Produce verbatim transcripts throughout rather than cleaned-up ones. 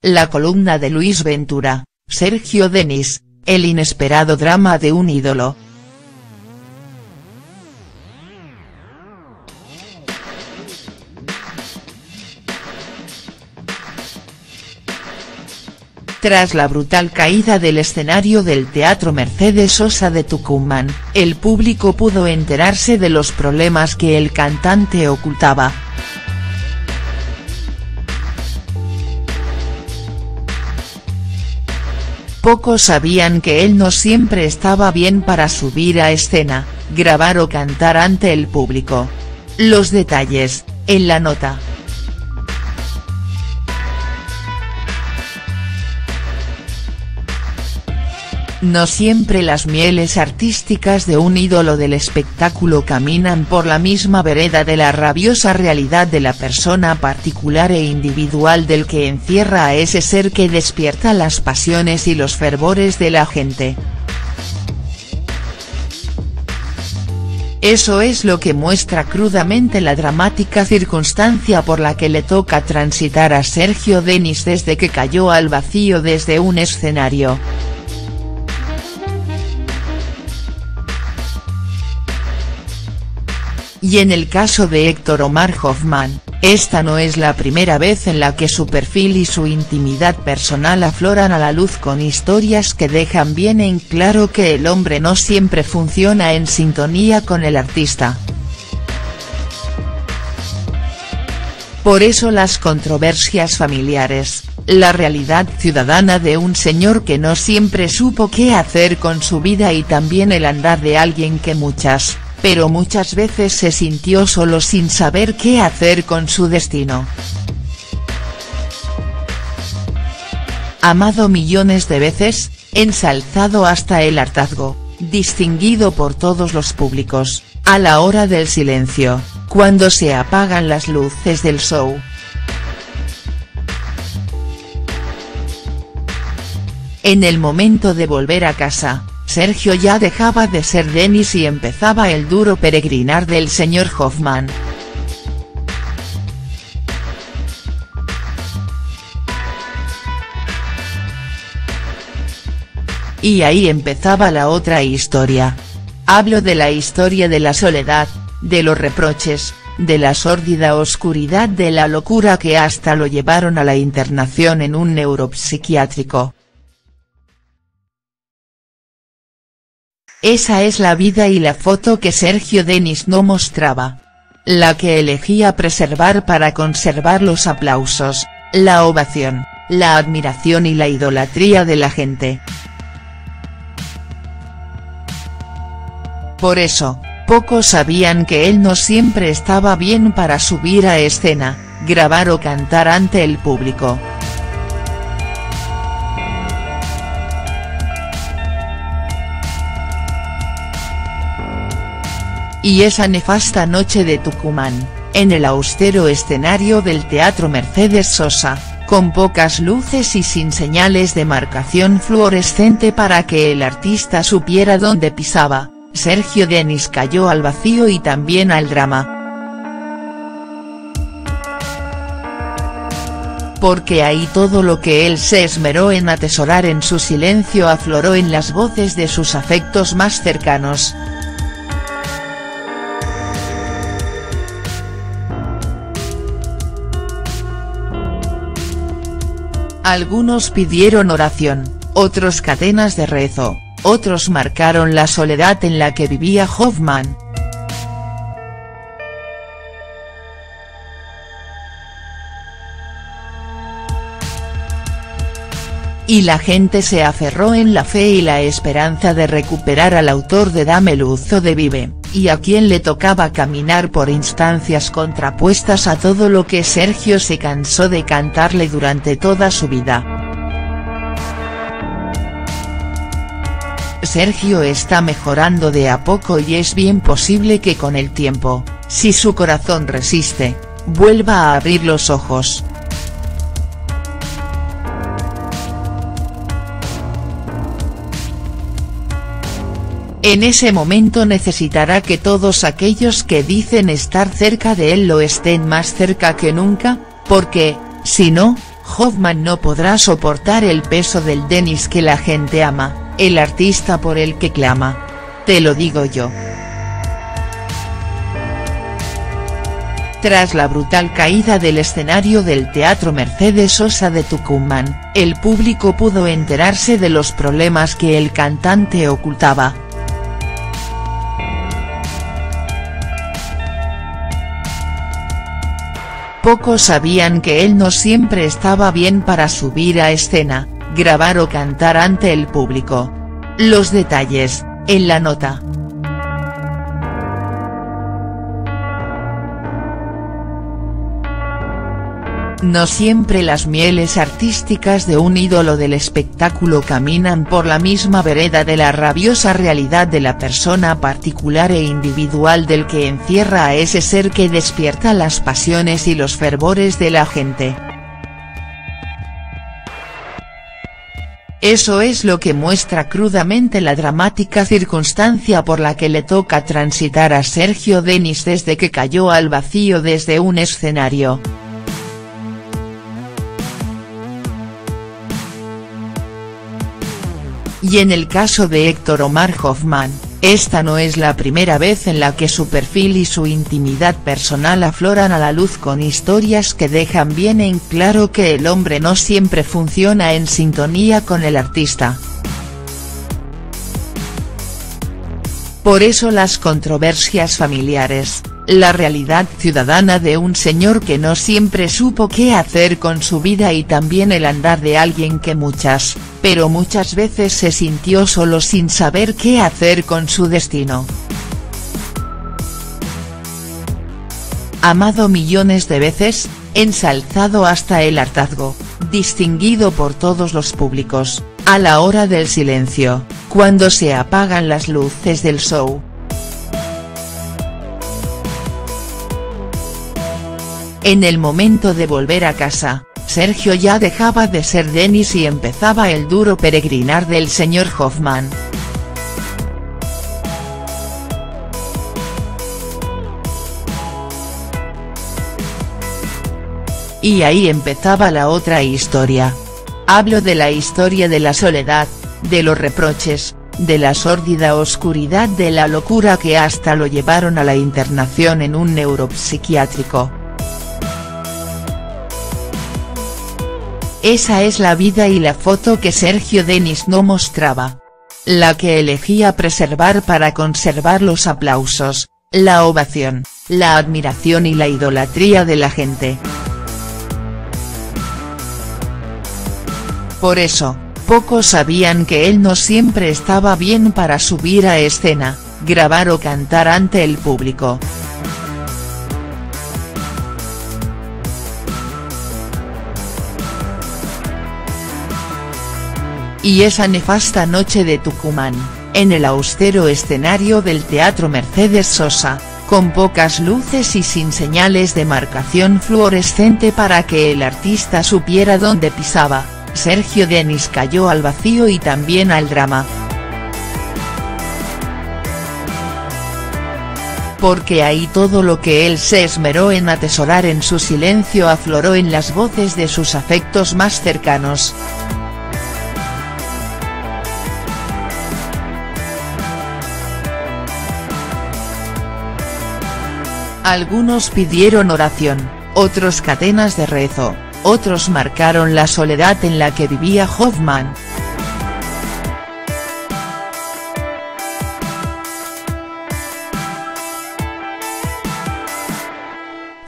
La columna de Luis Ventura, Sergio Denis, el inesperado drama de un ídolo. Tras la brutal caída del escenario del Teatro Mercedes Sosa de Tucumán, el público pudo enterarse de los problemas que el cantante ocultaba. Pocos sabían que él no siempre estaba bien para subir a escena, grabar o cantar ante el público. Los detalles, en la nota. No siempre las mieles artísticas de un ídolo del espectáculo caminan por la misma vereda de la rabiosa realidad de la persona particular e individual del que encierra a ese ser que despierta las pasiones y los fervores de la gente. Eso es lo que muestra crudamente la dramática circunstancia por la que le toca transitar a Sergio Denis desde que cayó al vacío desde un escenario. Y en el caso de Héctor Omar Hoffman, esta no es la primera vez en la que su perfil y su intimidad personal afloran a la luz con historias que dejan bien en claro que el hombre no siempre funciona en sintonía con el artista. Por eso las controversias familiares, la realidad ciudadana de un señor que no siempre supo qué hacer con su vida y también el andar de alguien que muchas pero muchas veces se sintió solo sin saber qué hacer con su destino. Amado millones de veces, ensalzado hasta el hartazgo, distinguido por todos los públicos, a la hora del silencio, cuando se apagan las luces del show. En el momento de volver a casa, Sergio ya dejaba de ser Denis y empezaba el duro peregrinar del señor Hoffman. Y ahí empezaba la otra historia. Hablo de la historia de la soledad, de los reproches, de la sórdida oscuridad de la locura que hasta lo llevaron a la internación en un neuropsiquiátrico. Esa es la vida y la foto que Sergio Denis no mostraba. La que elegía preservar para conservar los aplausos, la ovación, la admiración y la idolatría de la gente. Por eso, pocos sabían que él no siempre estaba bien para subir a escena, grabar o cantar ante el público. Y esa nefasta noche de Tucumán, en el austero escenario del Teatro Mercedes Sosa, con pocas luces y sin señales de marcación fluorescente para que el artista supiera dónde pisaba, Sergio Denis cayó al vacío y también al drama. Porque ahí todo lo que él se esmeró en atesorar en su silencio afloró en las voces de sus afectos más cercanos. Algunos pidieron oración, otros cadenas de rezo, otros marcaron la soledad en la que vivía Hoffman. Y la gente se aferró en la fe y la esperanza de recuperar al autor de Dame Luz o de Vive, y a quien le tocaba caminar por instancias contrapuestas a todo lo que Sergio se cansó de cantarle durante toda su vida. Sergio está mejorando de a poco y es bien posible que con el tiempo, si su corazón resiste, vuelva a abrir los ojos. En ese momento necesitará que todos aquellos que dicen estar cerca de él lo estén más cerca que nunca, porque, si no, Hoffman no podrá soportar el peso del Denis que la gente ama, el artista por el que clama. Te lo digo yo. Tras la brutal caída del escenario del Teatro Mercedes Sosa de Tucumán, el público pudo enterarse de los problemas que el cantante ocultaba. Pocos sabían que él no siempre estaba bien para subir a escena, grabar o cantar ante el público. Los detalles, en la nota. No siempre las mieles artísticas de un ídolo del espectáculo caminan por la misma vereda de la rabiosa realidad de la persona particular e individual del que encierra a ese ser que despierta las pasiones y los fervores de la gente. Eso es lo que muestra crudamente la dramática circunstancia por la que le toca transitar a Sergio Denis desde que cayó al vacío desde un escenario. Y en el caso de Héctor Omar Hoffman, esta no es la primera vez en la que su perfil y su intimidad personal afloran a la luz con historias que dejan bien en claro que el hombre no siempre funciona en sintonía con el artista. Por eso las controversias familiares, la realidad ciudadana de un señor que no siempre supo qué hacer con su vida y también el andar de alguien que muchas, pero muchas veces se sintió solo sin saber qué hacer con su destino. Amado millones de veces, ensalzado hasta el hartazgo, distinguido por todos los públicos, a la hora del silencio, cuando se apagan las luces del show. En el momento de volver a casa, Sergio ya dejaba de ser Denis y empezaba el duro peregrinar del señor Hoffman. Y ahí empezaba la otra historia. Hablo de la historia de la soledad, de los reproches, de la sórdida oscuridad de la locura que hasta lo llevaron a la internación en un neuropsiquiátrico. Esa es la vida y la foto que Sergio Denis no mostraba. La que elegía preservar para conservar los aplausos, la ovación, la admiración y la idolatría de la gente. Por eso, pocos sabían que él no siempre estaba bien para subir a escena, grabar o cantar ante el público. Y esa nefasta noche de Tucumán, en el austero escenario del Teatro Mercedes Sosa, con pocas luces y sin señales de marcación fluorescente para que el artista supiera dónde pisaba, Sergio Denis cayó al vacío y también al drama. Porque ahí todo lo que él se esmeró en atesorar en su silencio afloró en las voces de sus afectos más cercanos. Algunos pidieron oración, otros cadenas de rezo, otros marcaron la soledad en la que vivía Hoffman.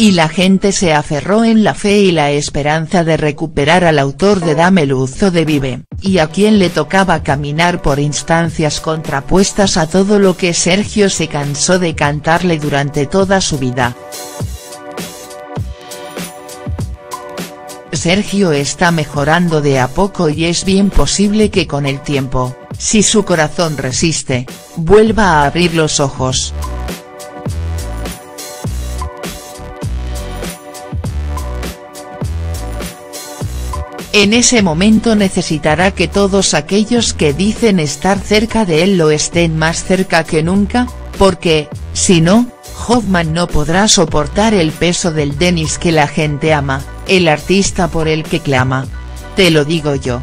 Y la gente se aferró en la fe y la esperanza de recuperar al autor de Dame Luz o de Vive, y a quien le tocaba caminar por instancias contrapuestas a todo lo que Sergio se cansó de cantarle durante toda su vida. Sergio está mejorando de a poco y es bien posible que con el tiempo, si su corazón resiste, vuelva a abrir los ojos. En ese momento necesitará que todos aquellos que dicen estar cerca de él lo estén más cerca que nunca, porque, si no, Hoffman no podrá soportar el peso del Denis que la gente ama, el artista por el que clama. Te lo digo yo.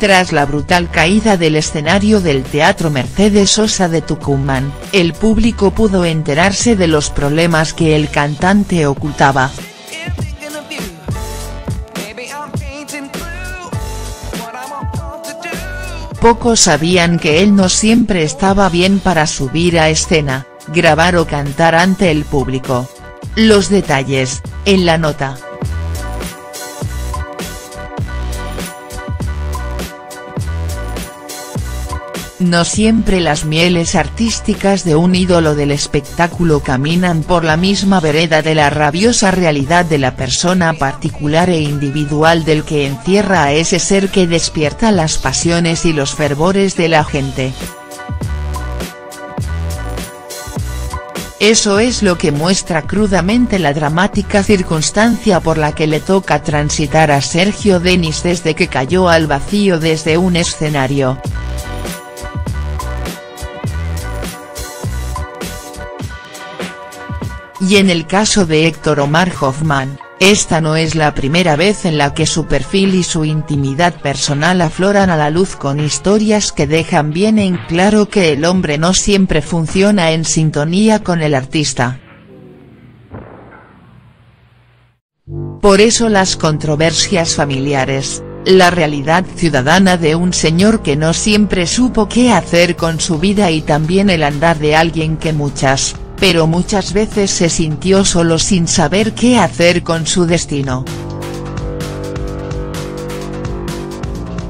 Tras la brutal caída del escenario del Teatro Mercedes Sosa de Tucumán, el público pudo enterarse de los problemas que el cantante ocultaba. Pocos sabían que él no siempre estaba bien para subir a escena, grabar o cantar ante el público. Los detalles, en la nota. No siempre las mieles artísticas de un ídolo del espectáculo caminan por la misma vereda de la rabiosa realidad de la persona particular e individual del que encierra a ese ser que despierta las pasiones y los fervores de la gente. Eso es lo que muestra crudamente la dramática circunstancia por la que le toca transitar a Sergio Denis desde que cayó al vacío desde un escenario. Y en el caso de Héctor Omar Hoffman, esta no es la primera vez en la que su perfil y su intimidad personal afloran a la luz con historias que dejan bien en claro que el hombre no siempre funciona en sintonía con el artista. Por eso las controversias familiares, la realidad ciudadana de un señor que no siempre supo qué hacer con su vida y también el andar de alguien que muchas pero muchas veces se sintió solo sin saber qué hacer con su destino.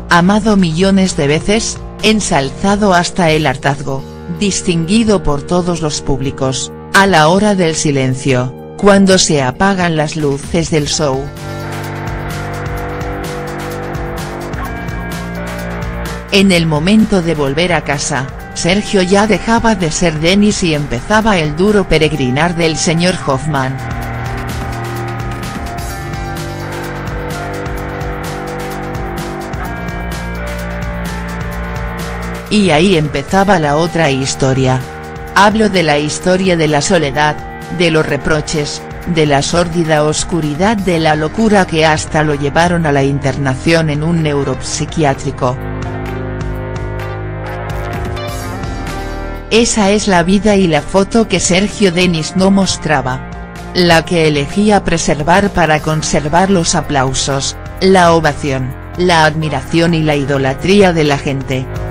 Amado millones de veces, ensalzado hasta el hartazgo, distinguido por todos los públicos, a la hora del silencio, cuando se apagan las luces del show. En el momento de volver a casa, Sergio ya dejaba de ser Denis y empezaba el duro peregrinar del señor Hoffman. Y ahí empezaba la otra historia. Hablo de la historia de la soledad, de los reproches, de la sórdida oscuridad de la locura que hasta lo llevaron a la internación en un neuropsiquiátrico. Esa es la vida y la foto que Sergio Denis no mostraba. La que elegía preservar para conservar los aplausos, la ovación, la admiración y la idolatría de la gente.